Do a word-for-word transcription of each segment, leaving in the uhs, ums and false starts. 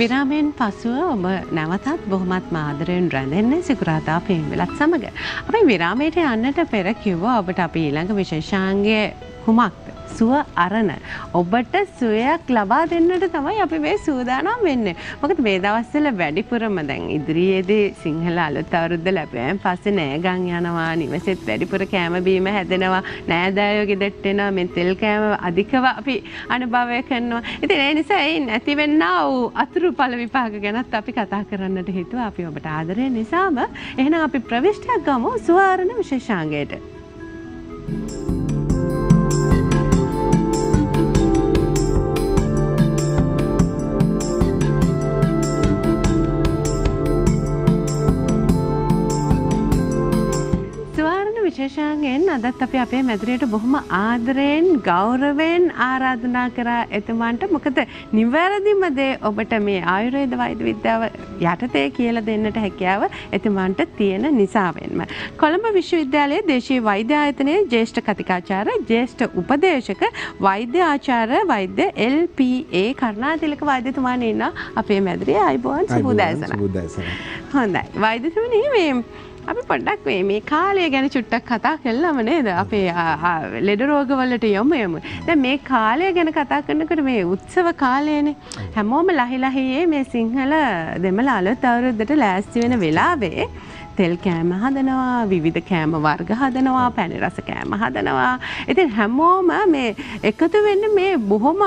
විරාමයෙන් පසුව ඔබ නැවතත් බොහොමත්ම ආදරයෙන් රැඳෙන්නේ සිකුරාදා පෙම්වලත් සමග. අපි විරාමයට යන්නට පෙර කිව්වා ඔබට අපි ඊළඟ විශේෂාංගය කුමක්ද? සුව අරණ. ඔබට සුවයක් ලබා දෙන්නට තමයි අපි මේ සූදානම් වෙන්නේ. මොකද මේ දවස්වල වැඩිපුරම දැන් ඉදිරියේදී සිංහල අලුත් අවුරුද්ද ලැබෙන පස්සේ නෑගම් යනවා, නිවසෙත් වැඩිපුර කෑම බීම හැදෙනවා, නෑදෑයෝ ගෙදරට එනවා, මේ තෙල් කෑම අධිකව අපි අනුභවය කරනවා. ඉතින් ඒ නිසා ඒ නැති වෙන්නා වූ අතුරුඵල විපාක ගැනත් අපි කතා කරන්නට හිතුවා. අපි ඔබට ආදරය නිසාම එහෙනම් අපි ප්‍රවිෂ්ඨයක් ගමු සුව අරණ විශේෂාංගයට. විශේෂයෙන් අදත් අපි අපේ මැදිරියට බොහොම ආදරයෙන් ගෞරවයෙන් ආරාධනා කරා එතුමන්ට. මොකද නිවැරදිම දේ ඔබට මේ ආයුර්වේද වෛද්‍ය විද්‍යාව යටතේ කියලා දෙන්නට හැකියාව එතුමන්ට තියෙන නිසාවෙන්ම කොළඹ විශ්වවිද්‍යාලයේ දේශීය වෛද්‍ය ආයතනයේ ජ්‍යෙෂ්ඨ කතිකාචාර්ය ජ්‍යෙෂ්ඨ උපදේශක වෛද්‍ය ආචාර්ය වෛද්‍ය එල් පී ඒ කරුණාතිලක වෛද්‍යතුමාණන් ඉන්න අපේ මැදිරියේ. අයිබෝන් සුබෝදෑසන. සුබෝදෑසන. හොඳයි වෛද්‍යතුමනි, මේ අපි පොඩ්ඩක් මේ කාලය ගැන චුට්ටක් කතා කළාම නේද? අපේ ලෙඩ රෝගවලට යොමු යමු. දැන් මේ කාලය ගැන කතා කරනකොට මේ උත්සව කාලයනේ. හැමෝම ලහි ලහියේ මේ සිංහල දෙමළ අලුත් අවුරුද්දට ලෑස්ති වෙන වෙලාවේ තෙල් කෑම හදනවා, විවිධ කෑම වර්ග හදනවා, පැණි රස කෑම හදනවා. ඉතින් හැමෝම මේ එකතු වෙන්න මේ බොහොම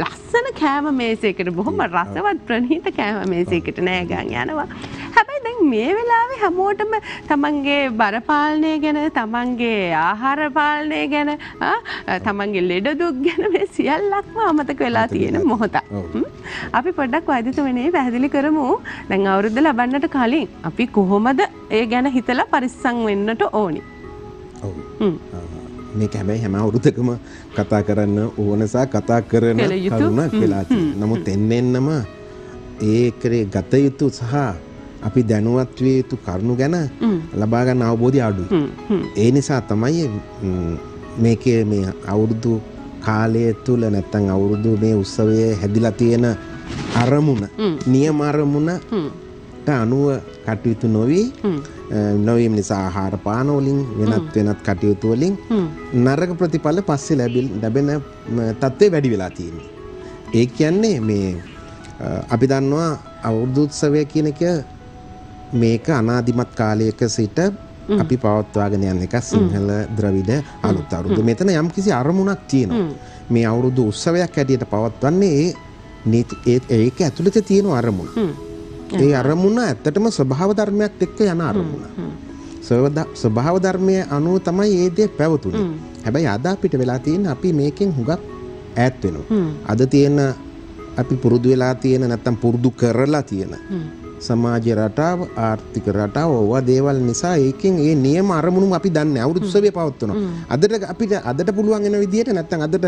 ලස්සන කෑම මේසයකට, බොහොම රසවත් ප්‍රණීත කෑම මේසයකට නෑගන් යනවා. හැබැයි දැන් මේ වෙලාවේ හැමෝටම තමන්ගේ බරපාලනය ගැන, තමන්ගේ ආහාර පාලනය ගැන, තමන්ගේ ලෙඩ දුක් ගැන මේ සියල්ලක්ම අමතක වෙලා තියෙන මොහොත. අපි පොඩ්ඩක් වෛද්‍යතුමනි පැහැදිලි කරමු. දැන් අවුරුද්ද ලබන්නට කලින් අපි කොහොමද ඒ ගැන හිතලා පරිස්සම් වෙන්නට ඕනි? ඔව්. මේක හැබැයි හැම අවුරුද්දකම කතා කරන්න ඕනසා කතා කරන කරුණක් වෙලා තියෙනවා. නමුත් එන්නෙන්නම ඒකේ ගත යුතු සහ අපි දැනුවත් විය යුතු කරුණු ගැන ලබා ගන්න අවබෝධය අඩුයි. ඒ නිසා තමයි මේකේ මේ අවුරුදු කාලය තුල නැත්තම් අවුරුදු මේ උත්සවයේ හැදිලා තියෙන අරමුණ, නියම අරමුණ අනුව කටයුතු නොවී නොවීම නිසා ආහාර පාන වලින් වෙනත් වෙනත් කටයුතු වලින් නරක ප්‍රතිඵල පස්සේ ලැබෙන තත්ත්වය වැඩි වෙලා තියෙනවා. ඒ කියන්නේ මේ අපි දන්නවා අවුරුදු උත්සවය කියන එක මේක අනාදිමත් කාලයක සිට අපි පවත්වාගෙන යන එක. සිංහල ද්‍රවිඩ අලුත් අවුරුදු මෙතන යම් කිසි අරමුණක් තියෙනවා. මේ අවුරුදු උත්සවයක් හැටියට පවත්වන්නේ ඒක ඇතුළත තියෙන අරමුණ. ඒ අරමුණ ඇත්තටම ස්වභාව ධර්මයක් එක්ක යන අරමුණ. ස්වභාව ධර්මයේ අනුව තමයි මේ දේ පැවතුනේ. හැබැයි අද අපිට වෙලා තියෙන අපි මේකෙන් හුඟක් ඈත් වෙනවා. අද තියෙන අපි පුරුදු වෙලා තියෙන නැත්තම් පුරුදු කරලා තියෙන සමාජ රටාව, ආර්ථික රටාව ඔවා දේවල් නිසා ඒකෙන් ඒ නියම අරමුණුම අපි දන්නේ අවුරුදු උත්සවයේ පවත්වනවා. අදට අපිට අදට පුළුවන් වෙන විදියට නැත්තම් අදට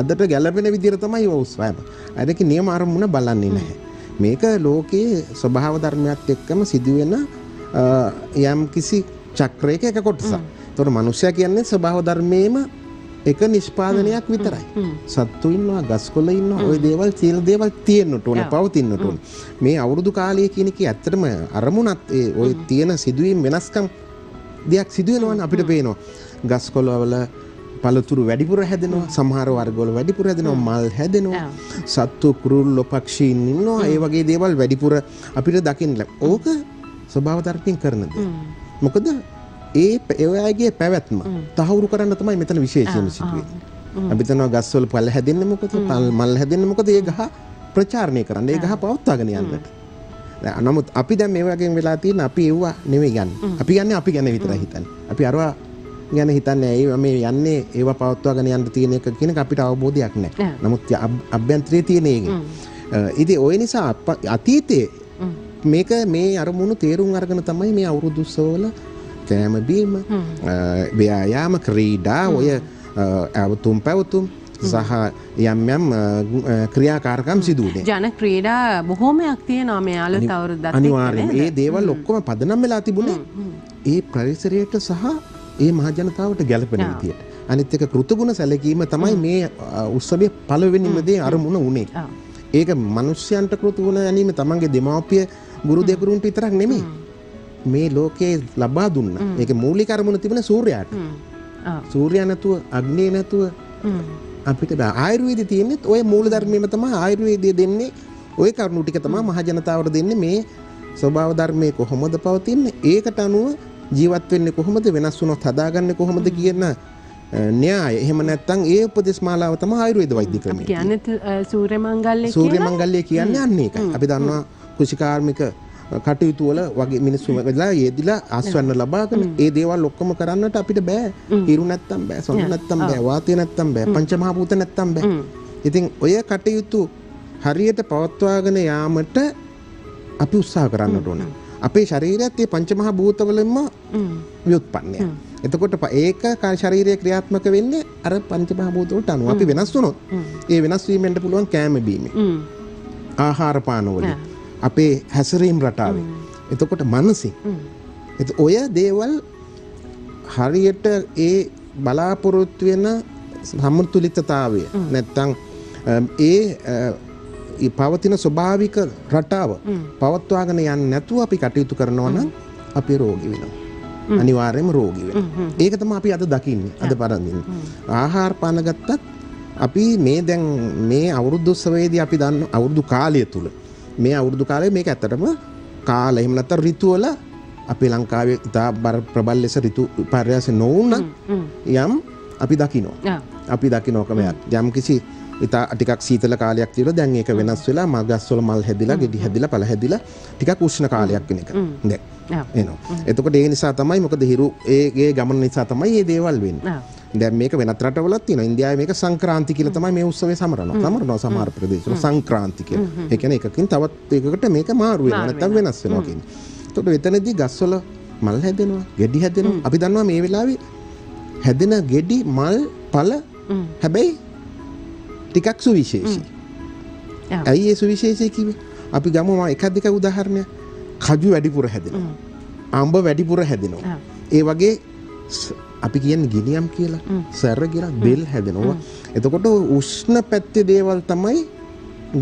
අදට ගැළපෙන විදියට තමයි ඔය උත්සවය. ඒක නියම අරමුණ බලන්නේ නැහැ. මේක ලෝකයේ ස්වභාව ධර්මයක් එක්කම සිදුවෙන යම් කිසි චක්‍රයක එක කොටසක්. ඒතකොට මිනිසයා කියන්නේ ස්වභාව ධර්මයේම එක නිෂ්පාදනයක් විතරයි. සත්තු ඉන්නවා, ගස්කොළ ඉන්නවා, ওই දේවල් සියලු දේවල් තියෙන්නට ඕනේ, පවතින්නට ඕනේ. මේ අවුරුදු කාලය කියන කී ඇත්තටම අරමුණත් ඒ ওই තියෙන සිදුවීම් වෙනස්කම් දෙයක් සිදුවෙනවනේ අපිට පේනවා. ගස්කොළවල පළතුරු වැඩිපුර හැදෙනවා, සමහර වර්ගවල වැඩිපුර හැදෙනවා, මල් හැදෙනවා, සත්තු කුරුල්ලෝ පක්ෂීන් ඉන්නවා. ඒ වගේ දේවල් වැඩිපුර අපිට දකින්න ලැබෙනවා. ඕක ස්වභාව ධර්මයෙන් කරන දේ. මොකද ඒ ඒවාගේ පැවැත්ම තහවුරු කරන්න තමයි මෙතන විශේෂයෙන්ම සිදුවෙන්නේ. අපි තනවා ගස්වල පළ හැදෙන්නේ මොකද? මල් හැදෙන්නේ මොකද? ඒ ගහ ප්‍රචාරණය කරන්න, ඒ ගහ පවත්වාගෙන යන්නට. නමුත් අපි දැන් මේ වගේ වෙලා තියෙන අපි ඒවා නෙවෙයි යන්නේ. අපි යන්නේ අපි ගැන විතරයි හිතන්නේ. අපි අරවා ගැන හිතන්නේ ඇයි මේ යන්නේ ඒවා පවත්වාගෙන යන්න තියෙන එක කියන එක අපිට අවබෝධයක් නැහැ. නමුත් අභ්‍යන්තරයේ තියෙන එක. ඉතින් ওই නිසා අතීතයේ මේක මේ අරමුණු තේරුම් අරගෙන තමයි මේ අවුරුදු උත්සවවල කෑම බීම, ව්‍යායාම, ක්‍රීඩා, ඔය අවතුම් පැවතුම් සහ යම් යම් ක්‍රියාකාරකම් සිදු වෙන්නේ. ජන ක්‍රීඩා බොහෝමයක් තියෙනවා මේ අලුත් අවුරුද්දත්. අනිවාර්යයෙන් ඒ දේවල් ඔක්කොම පදනම් වෙලා තිබුණේ ඒ පරිසරයට සහ ඒ මහ ජනතාවට ගැළපෙන විදියට. අනිත් එක කෘතගුණ සැලකීම තමයි මේ උත්සවයේ පළවෙනිම දේ අරමුණ උනේ. ඒක මිනිස්යන්ට කෘත වුණ යැනීම තමන්ගේ දෙමාපිය ගුරු දෙගුරුන්ට විතරක් නෙමෙයි මේ ලෝකයේ ලබා දුන්න ඒක මූලික අරමුණ තිබෙන සූර්යාට. සූර්යා නැතුව අග්නිය නැතුව අපිට ආයුර්වේදයේ තියෙන්නේ ඔය මූල ධර්මයම තමයි ආයුර්වේදයේ දෙන්නේ. ඔය කරුණු ටික තමයි මහ ජනතාවට දෙන්නේ මේ ස්වභාව ධර්මයේ කොහොමද පවතින්නේ ඒකට අනුව ජීවත් වෙන්නේ කොහොමද වෙනස් වුණොත් හදාගන්නේ කොහොමද කියන න්‍යාය. එහෙම නැත්නම් ඒ උපදේශමාලාව තමයි ආයුර්වේද වෛද්‍ය ක්‍රමය. කියන්නේ සූර්ය මංගල්‍ය සූර්ය මංගල්‍ය කියන්නේ අන්න ඒකයි. අපි දන්නවා කෘෂිකාර්මික කටයුතු වල වගේ මිනිස්සු වෙලා යෙදිලා ආස්වන්න ලබාගෙන ඒ දේවල් ඔක්කොම කරන්නට අපිට බෑ. ඉරු නැත්නම් බෑ. සොඳු නැත්නම් බෑ. වාතය නැත්නම් බෑ. පංචමහා භූත නැත්නම් බෑ. ඉතින් ඔය කටයුතු හරියට පවත්වාගෙන යාමට අපි උත්සාහ කරන්නට ඕන. අපේ ශරීරයත් මේ පංචමහා භූතවලින්ම ව්‍යුත්පන්නය. එතකොට ඒක ශරීරයේ ක්‍රියාත්මක වෙන්නේ අර පංචමහා භූත වලට අනුව. අපි වෙනස් වුණොත් ඒ වෙනස් වීමෙන්ට පුළුවන් කෑම බීමේ. ආහාර පාන වලින්. අපේ හැසිරීම් රටාවෙන්. එතකොට මනසින්. ඒත් ඔය දේවල් හරියට ඒ බලාපොරොත්තු වෙන සමතුලිතතාවය නැත්තම් ඒ ඒ පවතින ස්වභාවික රටාව පවත්වාගෙන යන්නේ නැතුව අපි කටයුතු කරනවා නම් අපි රෝගී වෙනවා. අනිවාර්යයෙන්ම රෝගී වෙනවා. ඒක තමයි අපි අද දකින්නේ. අද පරදින්නේ. ආහාර පාන ගත්තත් අපි මේ දැන් මේ අවුරුදු උත්සවයේදී අපි දන්න අවුරුදු කාලය තුල මේ අවුරුදු කාලේ මේක ඇත්තටම කාල එහෙම නැත්නම් ඍතු වල අපේ ලංකාවේ ඉතා ප්‍රබල ලෙස ඍතු පර්යාස නොවුන යම් අපි දකිනවා. අපි දකිනවකමයක් යම් කිසි ඉතා ටිකක් සීතල කාලයක් තියෙනවා. දැන් ඒක වෙනස් වෙලා මගස්වල මල් හැදිලා, ගෙඩි හැදිලා, පළ හැදිලා ටිකක් උෂ්ණ කාලයක් වෙන එක. දැන් එනවා. එතකොට ඒ නිසා තමයි මොකද හිරු ඒගේ ගමන නිසා තමයි මේ දේවල් වෙන්නේ. දැන් මේක වෙනත් රටවලත් තියෙනවා. ඉන්දියාවේ මේක සංක්‍රාන්ති කියලා තමයි මේ උත්සවය සමරනවා. සමරනවා සමහර ප්‍රදේශවල සංක්‍රාන්ති කියලා. ඒ කියන්නේ එකකින් තවත් එකකට මේක මාරු වෙනවා නැත්නම් වෙනස් වෙනවා කියන්නේ. එතකොට එතනදී ගස්වල මල් හැදෙනවා, ගෙඩි හැදෙනවා. අපි දන්නවා මේ වෙලාවේ හැදෙන ගෙඩි, මල්, පළ හැබැයි ටිකක් සුවිශේෂී. ඇයි ඒ සුවිශේෂී කිව්වේ? අපි ගමු මම එකක් දෙකක් උදාහරණයක්. කජු වැඩිපුර හැදෙනවා. අඹ වැඩිපුර හැදෙනවා. ඒ වගේ අපි කියන්නේ ගිනියම් කියලා, සැර කියලා බෙල් හැදෙනවා. එතකොට උෂ්ණ පැත්තේ දේවල් තමයි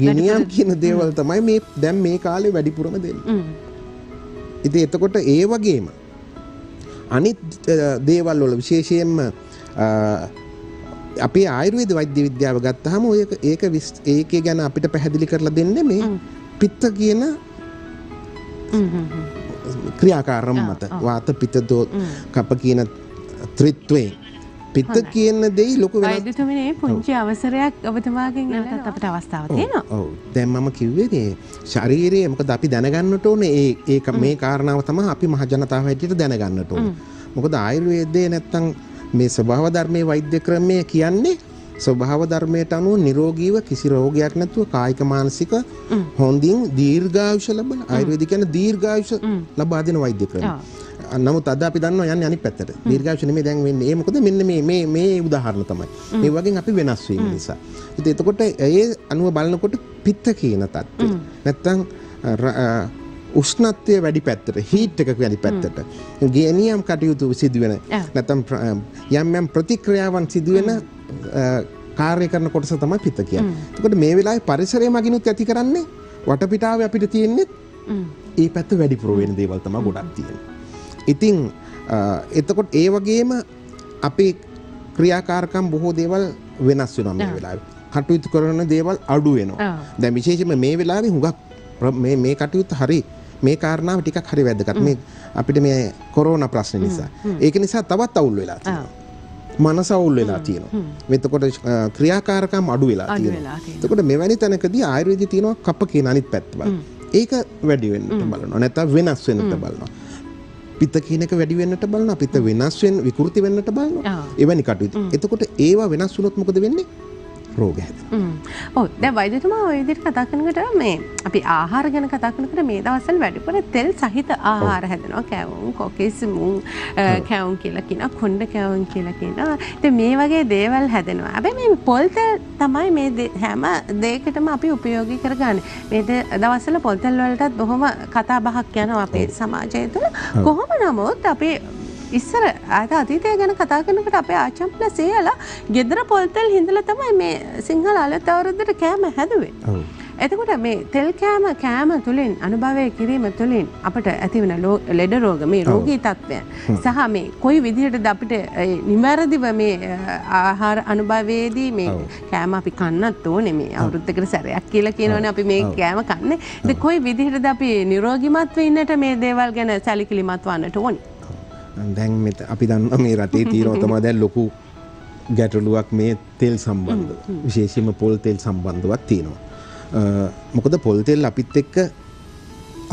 ගිනියම් කියන දේවල් තමයි මේ දැන් මේ කාලේ වැඩිපුරම දෙන්නේ. ඉතින් එතකොට ඒ වගේම අනිත් දේවල් වල විශේෂයෙන්ම අපේ ආයුර්වේද වෛද්‍ය විද්‍යාව ගත්තාම ඔය ඒක ඒකේ ගැන අපිට පැහැදිලි කරලා දෙන්නේ මේ පිත්ත කියන ක්‍රියාකාරම් මත වාත පිත්ත දෝ කප කියන ත්‍රිත්වේ පිත්ත කියන දෙයි ලොකු වෙනස්. වෛද්‍යතුමනේ පුංචි අවසරයක් ඔබතුමාගෙන් නැවතත් අපිට අවස්ථාවක් තියෙනවා. ඔව්. දැන් මම කිව්වේ මේ ශාරීරිය මොකද අපි දැනගන්නට ඕනේ ඒ ඒක මේ කාරණාව තමයි අපි මහ ජනතාව හැටියට දැනගන්නට ඕනේ. මොකද ආයුර්වේදයේ නැත්තම් මේ ස්වභාව ධර්මයේ වෛද්‍ය ක්‍රමය කියන්නේ ස්වභාව ධර්මයට අනුව නිරෝගීව කිසි රෝගයක් නැතුව කායික මානසික හොඳින් දීර්ඝායුෂ ලබන ආයුර්වේද කියන්නේ දීර්ඝායුෂ ලබා දෙන වෛද්‍ය ක්‍රමය. නමුත් අද අපි දන්නවා යන්නේ අනිත් පැත්තට. දීර්ඝායුෂ නෙමෙයි දැන් වෙන්නේ. ඒ මොකද මෙන්න මේ මේ මේ උදාහරණ තමයි. මේ වගේ අපි වෙනස් වීම නිසා. ඉතින් එතකොට ඒ අනුව බලනකොට පිත්ත කියන தත්ත්වය නැත්තම් උෂ්ණත්වය වැඩි පැත්තට හීට් එකක වැඩි පැත්තට ගේනියම් කටයුතු සිදුවෙන නැත්නම් යම් යම් ප්‍රතික්‍රියාවන් සිදුවෙන කාර්ය කරන කොටස තමයි පිත්ත කියන්නේ. එතකොට මේ වෙලාවේ පරිසරය මගිනුත් ඇති කරන්නේ වටපිටාවේ අපිට තියෙන්නේ ඒ පැත්ත වැඩිපුර වෙන දේවල් තමයි ගොඩක් තියෙන්නේ. ඉතින් එතකොට ඒ වගේම අපේ ක්‍රියාකාරකම් බොහෝ දේවල් වෙනස් වෙනවා මේ වෙලාවේ. කටයුතු කරන දේවල් අඩු වෙනවා. දැන් විශේෂයෙන්ම මේ වෙලාවේ හුඟක් මේ මේ කටයුත්ත හරි මේ කාරණාව ටිකක් හරි වැදගත්. මේ අපිට මේ කොරෝනා ප්‍රශ්නේ නිසා. ඒක නිසා තවත් අවුල් වෙලා තියෙනවා. මනස අවුල් වෙලා තියෙනවා. එතකොට ක්‍රියාකාරකම් අඩු වෙලා තියෙනවා. එතකොට මෙවැනි තැනකදී ආයුර්වේදයේ තියෙනවා කප කියන අනිත් පැත්ත බලන්න. ඒක වැඩි වෙන්නට බලනවා. නැත්නම් වෙනස් වෙන්නට බලනවා. පිත්ත කියන එක වැඩි වෙන්නට බලනවා. පිත්ත වෙනස් වෙන විකෘති වෙන්නට බලනවා. එවැනි කටයුතු. එතකොට ඒවා වෙනස් වුණොත් මොකද වෙන්නේ? රෝග හැදෙනවා. ඔව්. දැන් වෛද්‍යතුමා ඔය විදිහට කතා කරනකොට මේ අපි ආහාර ගැන කතා කරනකොට මේ දවස්වල වැඩිපුර තෙල් සහිත ආහාර හැදෙනවා. කෑවුම්, කොකිස්, මුං, කෑවුම් කියලා කියනවා, කොණ්ඩ කෑවුම් කියලා කියනවා. ඉතින් මේ වගේ දේවල් හැදෙනවා. හැබැයි මේ පොල් තෙල් තමයි මේ හැම දෙයකටම අපි ප්‍රයෝගික කරගන්නේ. මේ දවස්වල පොල් තෙල් වලටත් බොහොම කතා බහක් යනවා අපේ සමාජය තුළ. කොහොම නමුත් අපේ ඉස්සර අද අතීතය ගැන කතා කරනකොට අපේ ආචම්පලා සේයලා ගෙදර පොල්තෙල් හිඳලා තමයි මේ සිංහල අලුත් අවුරුද්දට කෑම හැදුවේ. එතකොට මේ තෙල් කෑම කෑම තුලින් අනුභවය කිරීම තුලින් අපට ඇතිවන ලෙඩ රෝග මේ රෝගී තත්ත්වය සහ මේ කොයි විදිහටද අපිට නිවැරදිව මේ ආහාර අනුභවයේදී මේ කෑම අපි කන්නත් ඕනේ මේ අවුරුද්දකට සැරයක් කියලා කියනවනේ අපි මේ කෑම කන්නේ. ඉතින් කොයි විදිහටද අපි නිරෝගීමත් වෙන්නට මේ දේවල් ගැන සැලකිලිමත් වන්නට ඕනේ. දැන් මේ අපි දන්නවා මේ රටේ තියෙනවා තමයි දැන් ලොකු ගැටලුවක් මේ තෙල් සම්බන්ධව. විශේෂයෙන්ම පොල් තෙල් සම්බන්ධවත් තියෙනවා. මොකද පොල් තෙල් අපිත් එක්ක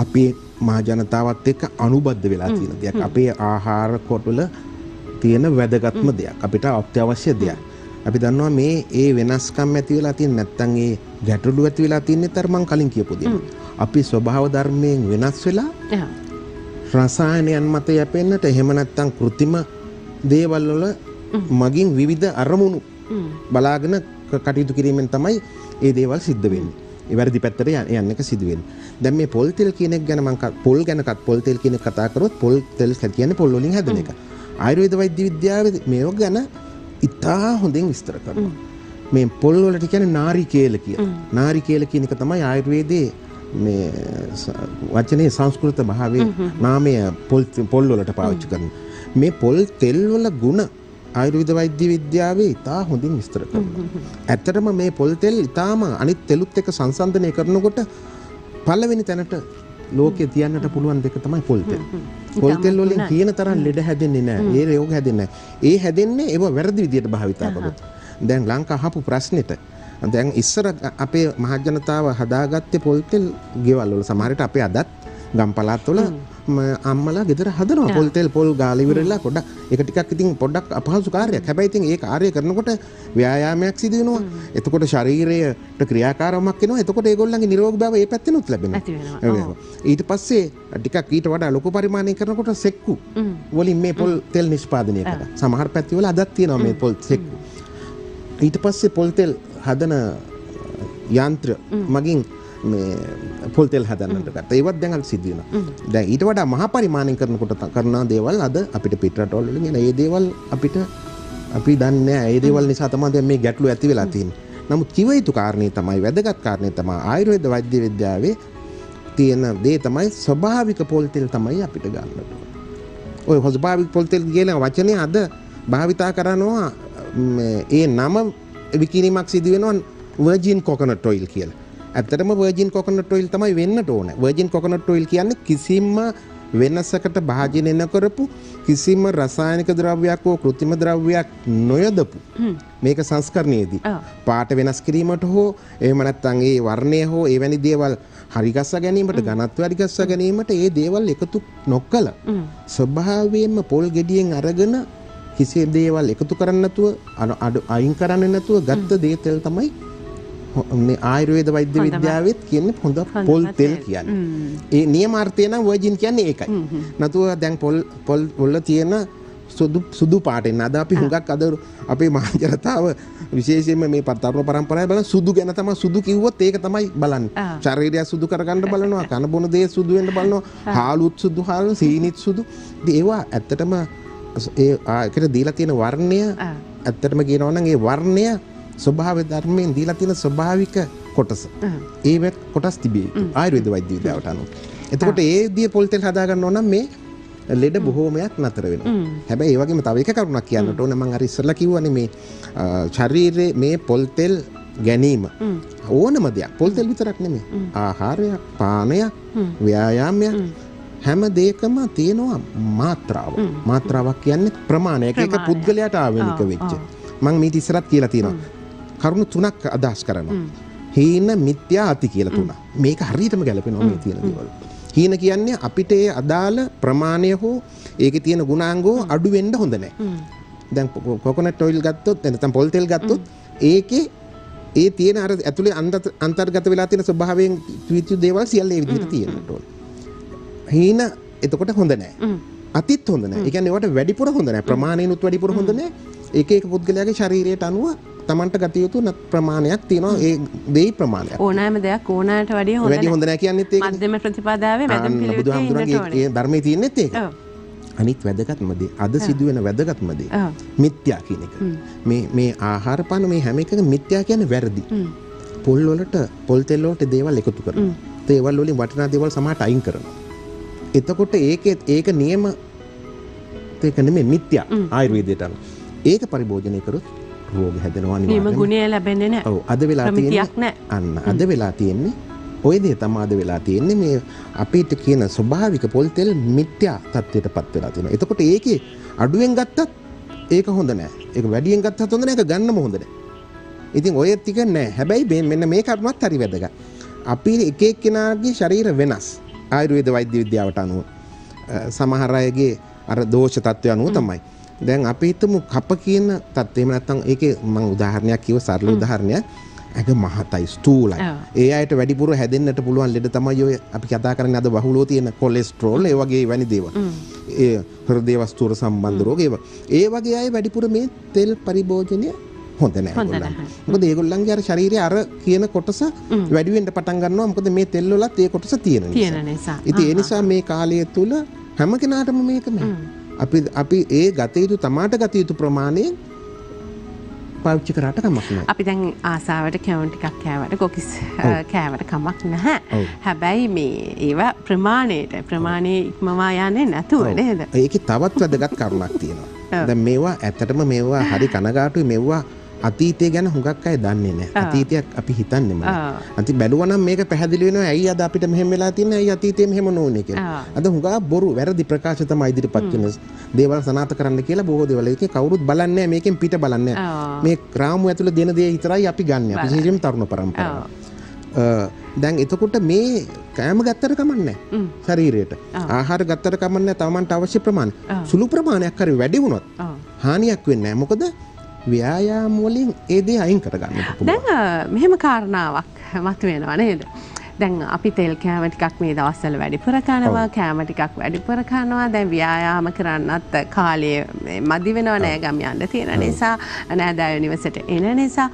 අපේ මහ ජනතාවත් එක්ක අනුබද්ධ වෙලා තියෙන දෙයක්. අපේ ආහාර කොටවල තියෙන වැදගත්ම දෙයක්. අපිට අත්‍යවශ්‍ය දෙයක්. අපි දන්නවා මේ ඒ වෙනස්කම් ඇති වෙලා තියෙන නැත්නම් ඒ ගැටලු ඇති වෙලා තියෙන තර මං කලින් කියපු දේ. අපි ස්වභාව ධර්මයෙන් වෙනස් වෙලා රසායනයන් මත යැපෙන්නට එහෙම නැත්නම් કૃතිම දේවල් වල මගින් විවිධ අරමුණු බලාගෙන කටයුතු කිරීමෙන් තමයි ඒ දේවල් සිද්ධ වෙන්නේ. ඒ වැරදි පැත්තට යන එක සිදු වෙන්නේ. දැන් මේ පොල් තෙල් කියන එක ගැන මම පොල් ගැනකත් පොල් තෙල් කියන එක කතා කරොත් පොල් තෙල් කියන්නේ පොල් වලින් හැදෙන එක. ආයුර්වේද වෛද්‍ය විද්‍යාවේ මේක ගැන ඉතා හොඳින් විස්තර කරනවා. මේ පොල් වලට කියන්නේ නාරිකේල කියලා. නාරිකේල කියන එක තමයි ආයුර්වේදයේ මේ වචනේ සංස්කෘත භාවයේ නාමය පොල් පොල් වලට පාවිච්චි කරනවා. මේ පොල් තෙල් වල ගුණ ආයුර්වේද වෛද්‍ය විද්‍යාවේ ඉතා හොඳින් විස්තර කරනවා. ඇත්තටම මේ පොල් තෙල් ඉතාම අනිත් තෙලුත් එක්ක සංසන්දනය කරනකොට පළවෙනි තැනට ලෝකේ තියන්නට පුළුවන් දෙක තමයි පොල් තෙල්. පොල් තෙල් වලින් කියන තරම් ලෙඩ හැදෙන්නේ නැහැ. ඒ රෝග හැදෙන්නේ නැහැ. ඒ හැදෙන්නේ ඒව වැරදි විදියට භාවිතා කරොත්. දැන් ලංකාව අහපු ප්‍රශ්නෙට දැන් ඉස්සර අපේ මහ ජනතාව හදාගත්තේ පොල් තෙල් ගෙවල් වල. සමහර විට අපේ අදත් ගම් පළාත් වල අම්මලා ගෙදර හදනවා පොල් තෙල් පොල් ගාලා ඉවරලා පොඩක් ඒක ටිකක් ඉතින් පොඩක් අපහසු කාර්යයක්. හැබැයි ඉතින් ඒ කාර්යය කරනකොට ව්‍යායාමයක් සිදු වෙනවා. එතකොට ශරීරයට ක්‍රියාකාරකමක් වෙනවා. එතකොට ඒගොල්ලන්ගේ නිරෝගීභාවය ඒ පැත්තෙනුත් ලැබෙනවා. ඊට පස්සේ ටිකක් ඊට වඩා ලොකු පරිමාණයක් කරනකොට සෙක්කු වලින් මේ පොල් තෙල් නිෂ්පාදනය කරනවා. සමහර පැතිවල අදත් තියෙනවා මේ පොල් සෙක්කු. ඊට පස්සේ පොල් තෙල් හදන යන්ත්‍ර මගින් මේ පොල් තෙල් හදන්නට ගත්තා. ඒවත් දැන් අද සිද්ධ වෙනවා. දැන් ඊට වඩා මහා පරිමාණයෙන් කරනකොට කරන දේවල් අද අපිට පිටරටවල වලින් එන ඒ දේවල් අපිට අපි දන්නේ නැහැ. ඒ දේවල් නිසා තමයි දැන් මේ ගැටලු ඇති වෙලා තියෙන්නේ. නමුත් කිව යුතු කාරණේ තමයි වැදගත් කාරණේ තමයි ආයුර්වේද වෛද්‍ය විද්‍යාවේ තියෙන දේ තමයි ස්වභාවික පොල් තෙල් තමයි අපිට ගන්නට. ඔය ස්වභාවික පොල් තෙල් කියන වචනේ අද භාවිතා කරනවා ඒ නම විකිණීමක් සිදු වෙනවා වර්ජින් කොකනට් ඔයිල් කියලා. ඇත්තටම වර්ජින් කොකනට් ඔයිල් තමයි වෙන්නට ඕන. වර්ජින් කොකනට් ඔයිල් කියන්නේ කිසිම වෙනසකට භාජනය නොකරපු කිසිම රසායනික ද්‍රව්‍යයක් හෝ කෘත්‍රිම ද්‍රව්‍යයක් නොයදපු මේක සංස්කරණයේදී පාට වෙනස් කිරීමට හෝ එහෙම නැත්නම් ඒ වර්ණය හෝ එවැනි දේවල් හරිගස්ස ගැනීමට ඝනත්ව හරිගස්ස ගැනීමට ඒ දේවල් එකතු නොකළ ස්වභාවයෙන්ම පොල් ගෙඩියෙන් අරගෙන කිසිම දේවල් එකතු කරන්නේ නැතුව අයින් කරන්නේ නැතුව ගත්ත දේ තෙල් තමයි මේ ආයුර්වේද වෛද්‍ය විද්‍යාවෙත් කියන්නේ හොඳ පොල් තෙල් කියන්නේ. ඒ නියමාර්ථය නම් වර්ජින් කියන්නේ ඒකයි. නැතුව දැන් පොල් පොල් වල තියෙන සුදු සුදු පාටෙන් අද අපි හුඟක් අද අපේ මහ ජනතාව විශේෂයෙන්ම මේ තරුණ පරම්පරාවේ බලන සුදු ගැන තමයි සුදු කිව්වොත් ඒක තමයි බලන්නේ. ශරීරය සුදු කරගන්න බලනවා, කන බොන දේ සුදු වෙන්න බලනවා, හාලුත් සුදු හාලු, සීනිත් සුදු. ඉතින් ඒවා ඇත්තටම ඒ ඒකට දීලා තියෙන වර්ණය ඇත්තටම කියනවා නම් ඒ වර්ණය ස්වභාව ධර්මයෙන් දීලා තියෙන ස්වභාවික කොටස. ඒ කොටස් තිබේ ආයුර්වේද වෛද්‍ය විද්‍යාවට අනුව. එතකොට ඒ දිය පොල් තෙල් හදා ගන්න ඕන නම් මේ ලෙඩ බොහෝමයක් නතර වෙනවා. හැබැයි ඒ වගේම තව එක කරුණක් කියන්නට ඕන මම අර ඉස්සෙල්ලා කිව්වනේ මේ ශරීරයේ මේ පොල් තෙල් ගැනීම ඕනම දෙයක්. පොල් තෙල් විතරක් නෙමෙයි. ආහාරයක්, පානයක්, ව්‍යායාමයක් හැම දෙයකම තියෙනවා මාත්‍රාව. මාත්‍රාවක් කියන්නේ ප්‍රමාණයක්. ඒක පුද්ගලයාට ආවේනික වෙච්ච. මම මේ ඉස්සරහත් කියලා තියෙනවා. කරුණු තුනක් අදහස් කරනවා. හීන, මිත්‍යා, අති කියලා තුනක්. මේක හරියටම ගැලපෙනවා මේ තියෙන දේවල්. හීන කියන්නේ අපිට ඒ අදාළ ප්‍රමාණය හෝ ඒකේ තියෙන ගුණාංගෝ අඩු වෙන්න හොඳ නැහැ. දැන් කොකොනට් ඔයිල් ගත්තොත් නැත්නම් පොල් තෙල් ගත්තොත් ඒකේ ඒ තියෙන අර ඇතුලේ අන්තර්ගත වෙලා තියෙන ස්වභාවයෙන් ත්‍විතු දේවල් සියල්ල ඒ විදිහට තියෙන්නට ඕන. හීන එතකොට හොඳ නැහැ. අතිත් හොඳ නැහැ. ඒ කියන්නේ ඒවට වැඩිපුර හොඳ නැහැ. ප්‍රමාණයනුත් වැඩිපුර හොඳ නැහැ. ඒක ඒක පුද්ගලයාගේ ශරීරයට අනුව තමන්ට ගත යුතු ප්‍රමාණයක් තියෙනවා. ඒ දෙයි ප්‍රමාණයක් ඕනෑම දෙයක් ඕනෑමට වඩා හොඳ වැඩි හොඳ නැහැ කියන්නේත් ඒක මධ්‍යම ප්‍රතිපදාවේ මධ්‍යම පිළිවෙතේ බුදුහාමුදුරන්ගේ ධර්මයේ තියෙනත් ඒක. අනිත් වැදගත්ම දේ අද සිදුවෙන වැදගත්ම දේ මිත්‍යා කියන එක. මේ මේ ආහාර පාන මේ හැම එකකම මිත්‍යා කියන්නේ වැරදි. පොල් වලට පොල් තෙල් වලට දේවල් එකතු කරනවා. ඒවල් වලින් වටිනා දේවල් සමහරට අයින් කරනවා. එතකොට ඒකේ ඒක නියම ඒක නෙමෙයි මිත්‍යා ආයුර්වේදයට අනුව. ඒක පරිභෝජනය කරොත් රෝග හැදෙනවා නෙමෙයි. නියම ගුණය ලැබෙන්නේ නැහැ. ඔව් අද වෙලා තියෙන්නේ අන්න අද වෙලා තියෙන්නේ ඔය දේ තමයි අද වෙලා තියෙන්නේ මේ අපිට කියන ස්වභාවික පොල් තෙල් මිත්‍යා තත්ත්වයටපත් වෙලා තියෙනවා. එතකොට ඒකේ අඩුවෙන් ගත්තත් ඒක හොඳ නැහැ. ඒක වැඩියෙන් ගත්තත් හොඳ නැහැ. ඒක ගන්නම හොඳ නැහැ. ඉතින් ඔය ටික නැහැ. හැබැයි මෙන්න මේ කර්මවත් හරි වැදගත්. අපි එක එක්කෙනාගේ ශරීර වෙනස්. ආයුර්වේද වෛද්‍ය විද්‍යාවට අනුව සමහර අයගේ අර දෝෂ තත්ත්වය අනුව තමයි. දැන් අපි හිතමු කප කියන තත්ත්වය. එහෙම නැත්නම් ඒකේ මම උදාහරණයක් කිව්ව සරල උදාහරණයක්. ඒක මහතයි ස්ථූලයි. ඒ අයට වැඩිපුර හැදෙන්නට පුළුවන් ලෙඩ තමයි ඔය අපි කතා කරන්නේ අද බහුලව තියෙන කොලෙස්ටරෝල් ඒ වගේ වැනි දේවල්. ඒ හෘදේ වස්තුර සම්බන්ධ රෝග ඒවා. ඒ වගේ අය වැඩිපුර මේ තෙල් පරිභෝජනය හොඳ නැහැ ඒගොල්ලන්ගේ. මොකද ඒගොල්ලන්ගේ අර ශරීරයේ අර කියන කොටස වැඩි වෙන්න පටන් ගන්නවා. මොකද මේ තෙල් වලත් ඒ කොටස තියෙන නිසා. තියෙන නිසා. ඉතින් ඒ නිසා මේ කාලය තුල හැම කෙනාටම මේක මේ අපි අපි ඒ ගත යුතු තමාට ගත යුතු ප්‍රමාණය පාවිච්චි කරාට කමක් නැහැ. අපි දැන් ආසාවට කැවුම් ටිකක් කෑවට කොකිස් කෑවට කමක් නැහැ. හැබැයි මේ ඒවා ප්‍රමාණයට ප්‍රමාණයේ ඉක්මවා යන්නේ නැතුව නේද? ඒකේ තවත් වැදගත් කරුණක් තියෙනවා. දැන් මේවා ඇත්තටම මේවා හරි කනගාටුයි මේවා අතීතය ගැන හුඟක් අය දන්නේ නැහැ. අතීතයක් අපි හිතන්නේ නැහැ. අන්ති බැලුවා නම් මේක පැහැදිලි වෙනවා. ඇයි අද අපිට මෙහෙම වෙලා තින්නේ? ඇයි අතීතයේ මෙහෙම නොවුනේ කියලා. අද හුඟා බොරු වැරදි ප්‍රකාශ තමයි ඉදිරිපත් වෙන. දේවල් සනාථ කරන්න කියලා බොහෝ දේවල් ඒකේ කවුරුත් බලන්නේ නැහැ. මේකෙන් පිට බලන්නේ නැහැ. මේ රාමු ඇතුළේ දෙන දේ විතරයි අපි ගන්න. අපි ජීවිතේම තරුණ පරම්පරාව. දැන් එතකොට මේ කෑම ගත්තට කමන්නේ නැහැ. ශරීරයට. ආහාර ගත්තට කමන්නේ නැහැ. තමන්ට අවශ්‍ය ප්‍රමාණය. සුළු ප්‍රමාණයක් හරි වැඩි වුණොත් හානියක් වෙන්නේ නැහැ. මොකද ව්‍යායාම වලින් ඒ දේ අයින් කරගන්න පුළුවන්. දැන් මෙහෙම කාරණාවක් මතුවෙනවා නේද? දැන් අපි තෙල් කෑම ටිකක් මේ දවස්වල වැඩිපුර කනවා, කෑම ටිකක් වැඩිපුර කනවා. දැන් ව්‍යායාම කරන්නත් කාලය මදි වෙනවා නෑ ගම් යන්න තියෙන නිසා, නෑදෑයෝ නිවසට එන නිසා.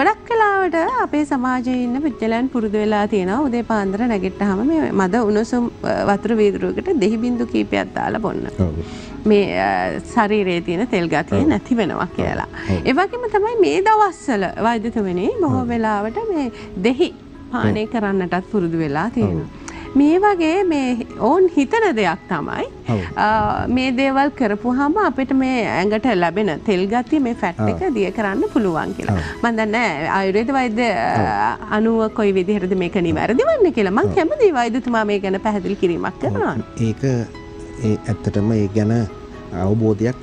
ගොඩක් කාලවලට අපේ සමාජයේ ඉන්න පුද්ගලයන් පුරුදු වෙලා තියෙනවා උදේ පාන්දර නැගිට්ටාම මේ මද උණුසුම් වතුර වීදුරුවකට දෙහි බින්දු කීපයක් දාලා බොන්න. මේ ශරීරයේ තියෙන තෙල් ගතිය නැති වෙනවා කියලා. ඒ වගේම තමයි මේ දවස්වල වෛද්‍යතුමනි බොහෝ වෙලාවට මේ දෙහි පානය කරන්නටත් පුරුදු වෙලා තියෙනවා. මේ වගේ මේ ඕන් හිතන දෙයක් තමයි මේ දේවල් කරපුවාම අපිට මේ ඇඟට ලැබෙන තෙල් ගතිය මේ ෆැට් එක දිය කරන්න පුළුවන් කියලා. මම දන්නේ ආයුර්වේද වෛද්‍ය අනුව කොයි විදිහටද මේක නිවැරදි වන්නේ කියලා. මම කැමතියි වෛද්‍යතුමා මේ ගැන පැහැදිලි කිරීමක් කරනවා. ඒක ඒ ඇත්තටම ඒ ගැන අවබෝධයක්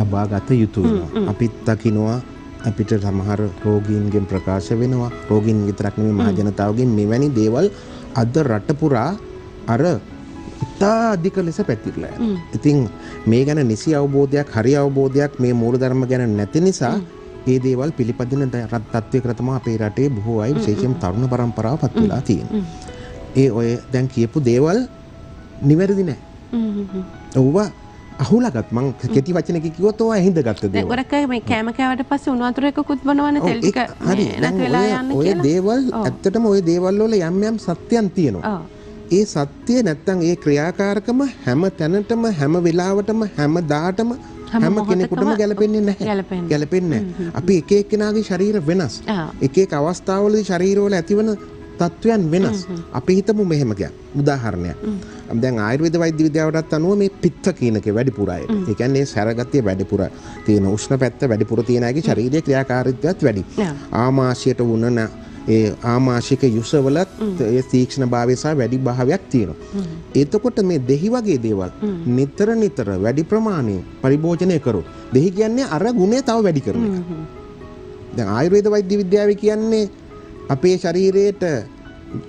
ලබා ගත යුතුයි. අපිත් දකිනවා අපිට සමහර රෝගීන්ගෙන් ප්‍රකාශ වෙනවා. රෝගීන් විතරක් නෙමෙයි මහ ජනතාවගෙන් මෙවැනි දේවල් අද රට පුරා අර ඉතා අධික ලෙස පැතිරලා යනවා. ඉතින් මේ ගැන නිසි අවබෝධයක් හරි අවබෝධයක් මේ මූලධර්ම ගැන නැති නිසා මේ දේවල් පිළිපදින තත්ත්වයකට තමයි අපේ රටේ බොහෝ අය විශේෂයෙන් තරුණ පරම්පරාව පත් වෙලා තියෙන්නේ. ඒ ඔය දැන් කියපු දේවල් නිවැරදි නෑ. ඔව්වා අහුලගත් මං කෙටි වචනකින් කිව්වොත් ඔය හින්දගත්ත දේවල්. ගොඩක් අය මේ කෑම කෑවට පස්සේ උණු වතුර එකකුත් බොනවනේ තෙල් ටික නැත් වෙලා යන්නේ කියලා. ඔය දේවල් ඇත්තටම ඔය දේවල් වල යම් යම් සත්‍යයන් තියෙනවා. ඒ සත්‍ය නැත්තම් ඒ ක්‍රියාකාරකම හැම තැනටම හැම වෙලාවටම හැම දාටම හැම කෙනෙකුටම ගැලපෙන්නේ නැහැ. ගැලපෙන්නේ නැහැ. අපි එක එක්කෙනාගේ ශරීර වෙනස්. එක එක අවස්ථාවලදී ශරීරවල ඇතිවන තත්වයන් වෙනස්. අපි හිතමු මෙහෙම ගියක් උදාහරණයක්. දැන් ආයුර්වේද වෛද්‍ය විද්‍යාවටත් අනුව මේ පිත්ත කියනක වැඩිපුර අය. ඒ කියන්නේ සැරගතිය වැඩිපුර තියෙන උෂ්ණ පැත්ත වැඩිපුර තියෙන අයගේ ශාරීරික ක්‍රියාකාරීත්වයත් වැඩි. ආමාශයට වුණන ඒ ආමාශික යුසවලත් ඒ තීක්ෂණභාවය සහ වැඩි භාවයක් තියෙනවා. එතකොට මේ දෙහි වගේ දේවල් නිතර නිතර වැඩි ප්‍රමාණයේ පරිභෝජනය කරොත් දෙහි කියන්නේ අර ගුණය තව වැඩි කරන එක. දැන් ආයුර්වේද වෛද්‍ය විද්‍යාවේ කියන්නේ අපේ ශරීරයට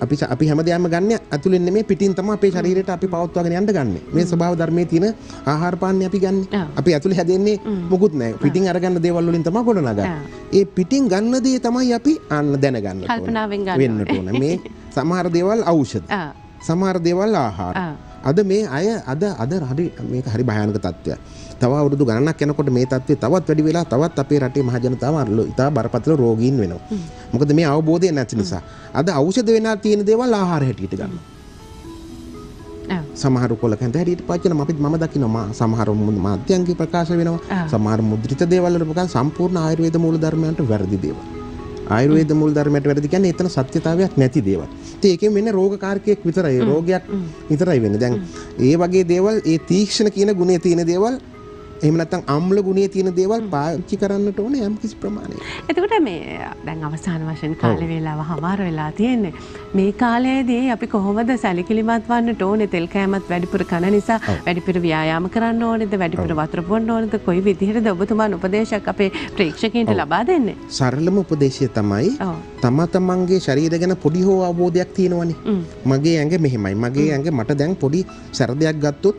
අපි අපි හැමදේම ගන්න ඇතුලෙන් නෙමෙයි පිටින් තමයි අපේ ශරීරයට අපි පවත්වාගෙන යන්න ගන්න. මේ ස්වභාව ධර්මයේ තියෙන ආහාර පාන්නේ අපි ගන්න. අපි ඇතුලේ හැදෙන්නේ මොකුත් නැහැ. පිටින් අරගන්න දේවල් වලින් තමයි ගොඩනගන්නේ. ඒ පිටින් ගන්න දේ තමයි අපි අන්න දැනගන්න ඕනේ. කල්පනාවෙන් ගන්න ඕනේ. මේ සමහර දේවල් ඖෂධ. සමහර දේවල් ආහාර. අද මේ අය අද අද හරි මේක හරි භයානක තත්ත්වයක්. තව අවුරුදු ගණනක් යනකොට මේ තත්ත්වය තවත් වැඩි වෙලා තවත් අපේ රටේ මහ ජනතාව අරලෝ ඉතා බරපතල රෝගීන් වෙනවා. මොකද මේ අවබෝධය නැති නිසා. අද ඖෂධ වෙනා තියෙන දේවල් ආහාර හැටියට ගන්නවා. සමහර කොළ කැඳ හැටියට පාවිච්චින අපිත් මම දකිනවා සමහර මාධ්‍යංගේ ප්‍රකාශ වෙනවා. සමහර මුද්‍රිත දේවල් වල ප්‍රකාශ සම්පූර්ණ ආයුර්වේද මූලධර්මයන්ට වැරදි දේවල්. ආයුර්වේද මූලධර්මයට වැඩිද කියන්නේ එතන සත්‍යතාවයක් නැති දේවල්. ඉතින් ඒකෙන් වෙන්නේ රෝගකාරකයක් විතරයි. රෝගයක් විතරයි වෙන්නේ. දැන් ඒ වගේ දේවල් ඒ තීක්ෂණ කියන ගුණයේ තියෙන දේවල් එහෙම නැත්නම් අම්ල ගුණයේ තියෙන දේවල් පාවිච්චි කරන්නට ඕනේ යම් කිසි ප්‍රමාණයක. එතකොට මේ දැන් අවසාන වශයෙන් කාලේ වේලාව හමාර වෙලා තියෙන්නේ. මේ කාලයේදී අපි කොහොමද සැලකිලිමත් වන්නට ඕනේ? තෙල් කෑමත් වැඩිපුර කන නිසා වැඩිපුර ව්‍යායාම කරන්න ඕනේද? වැඩිපුර වතුර බොන්න ඕනේද? කොයි විදිහටද ඔබතුමාගේ උපදේශයක් අපේ ප්‍රේක්ෂකයන්ට ලබා දෙන්නේ? සරලම උපදේශය තමයි තම තමන්ගේ ශරීරය ගැන පොඩි හෝ අවබෝධයක් තියෙනවනේ. මගේ ඇඟ මෙහෙමයි. මගේ ඇඟ මට දැන් පොඩි සැරදයක් ගත්තොත්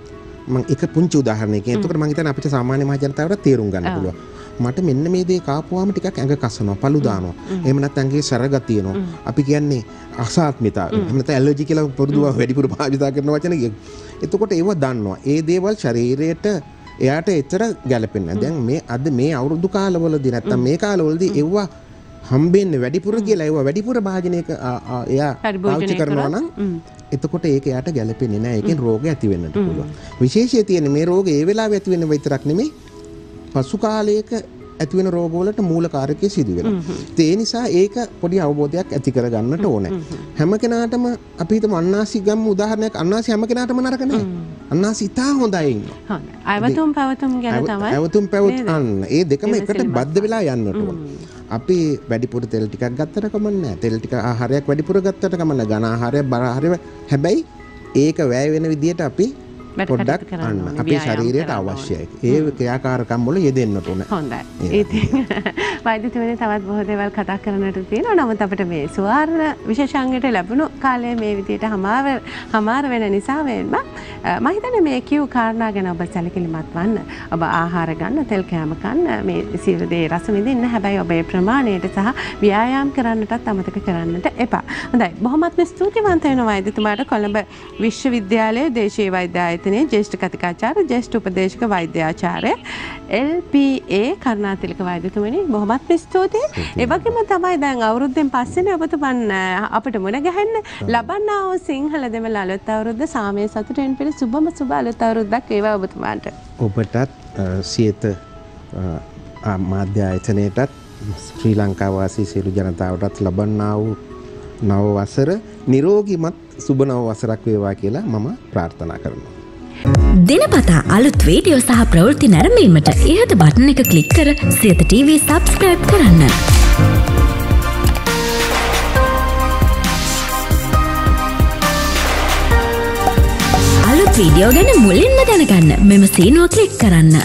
මම එක පුංචි උදාහරණයක් කියනවා. එතකොට මම හිතන්නේ අපිට සාමාන්‍ය මහ ජනතාවට තේරුම් ගන්න පුළුවන්. මට මෙන්න මේ දේ කාපුවාම ටිකක් ඇඟ කසනවා, පළු දානවා. එහෙම නැත්නම් ඇඟේ සැරග තියෙනවා. අපි කියන්නේ අසාත්මිතාවය. එහෙම නැත්නම් ඇලර්ජි කියලා පොදුව වැඩිපුර භාවිතා කරන වචන කිය. එතකොට ඒව දන්නවා. ඒ දේවල් ශරීරයට එයාට එතර ගැලපෙන්නේ නැහැ. දැන් මේ අද මේ අවුරුදු කාලවලදී නැත්නම් මේ කාලවලදී ඒව හම්බෙන්නේ වැඩිපුර කියලා ඒව වැඩිපුර භාජනයක එයා පාවිච්චි කරනවා නම් එතකොට ඒක එයාට ගැලපෙන්නේ නැහැ. ඒකෙන් රෝග ඇති වෙන්නට පුළුවන්. විශේෂය තියෙන්නේ මේ රෝග ඒ වෙලාවේ ඇති වෙන විතරක් නෙමෙයි පසු කාලයක ඇති වෙන රෝග වලට මූල කාරකයේ සිදු වෙනවා. ඒ නිසා ඒක පොඩි අවබෝධයක් ඇති කර ගන්නට ඕනේ. හැම කෙනාටම අපි හිතමු අන්නාසි ගම්ම උදාහරණයක්. අන්නාසි හැම කෙනාටම නරක නෑ. අන්නාසි ඉතා හොඳයි ඉන්නවා. හොඳයි. අයවතුම් පැවතුම් ගැන තමයි. අයවතුම් පැවතුම් අන්න ඒ දෙකම එකට බද්ධ වෙලා යන්නට ඕනේ. අපි වැඩිපුර තෙල් ටිකක් ගත්තට කමක් නැහැ. තෙල් ටික ආහාරයක් වැඩිපුර ගත්තට කමක් නැහැ. ඝන ආහාරය බර ආහාරය හැබැයි ඒක වැය වෙන විදියට අපි පොඩ්ඩක් අන්න අපේ ශරීරයට අවශ්‍යයි. ඒ ක්‍රියාකාරකම් වල යෙදෙන්න ඕනේ. හොඳයි. ඉතින් වෛද්‍යතුමනි තවත් බොහෝ දේවල් කතා කරන්නට තියෙනවා. නමුත් අපිට මේ සුවර්ණ විශේෂාංගයට ලැබුණු කාලය මේ විදියට හමාර හමාර වෙන නිසා වෙන්න මම හිතන්නේ මේ කියු කාරණා ගැන ඔබ සැලකිලිමත් වන්න. ඔබ ආහාර ගන්න, තෙල් කෑම ගන්න, මේ සියලු දේ රස විඳින්න. හැබැයි ඔබේ ප්‍රමාණයට සහ ව්‍යායාම් කරන්නටත් අමතක කරන්නට එපා. හොඳයි. බොහොමත්ම ස්තුතිවන්ත වෙනවා වෛද්‍යතුමාට. කොළඹ විශ්වවිද්‍යාලයේ දේශීය වෛද්‍ය ආයතනයේ ज्येष्ठ कथिकाचार्य ज्येष्ठ उपदेशक वैद्याचार्य एल पी ए කරුණාතිලක වෛද්‍යතුමනි බොහොමත්ම ස්තුතියි. ඒ වගේම තමයි දැන් අවුරුද්දෙන් පස්සේනේ ඔබතුමන් අපිට මුණ ගැහෙන්න ලබන්නා වූ සිංහල දෙමළ අලුත් අවුරුද්ද සාමයේ සතුටෙන් පිළි සුබම සුබ අලුත් අවුරුද්දක් වේවා ඔබතුමාන්ට. ඔබටත් සියත මාධ්‍ය ආයතනයටත් ශ්‍රී ලංකා වාසී සියලු ජනතාවටත් ලබන්නා වූ නව වසර නිරෝගීමත් සුබ නව වසරක් වේවා කියලා මම ප්‍රාර්ථනා කරනවා. දිනපතා අලුත් වීඩියෝ සහ ප්‍රවෘත්ති නැරඹීමට ඉහත බටන් එක ක්ලික් කර සියත ටීවී සබ්ස්ක්‍රයිබ් කරන්න. අලුත් වීඩියෝ ගැන මුලින්ම දැනගන්න මෙම සීනුව ක්ලික් කරන්න.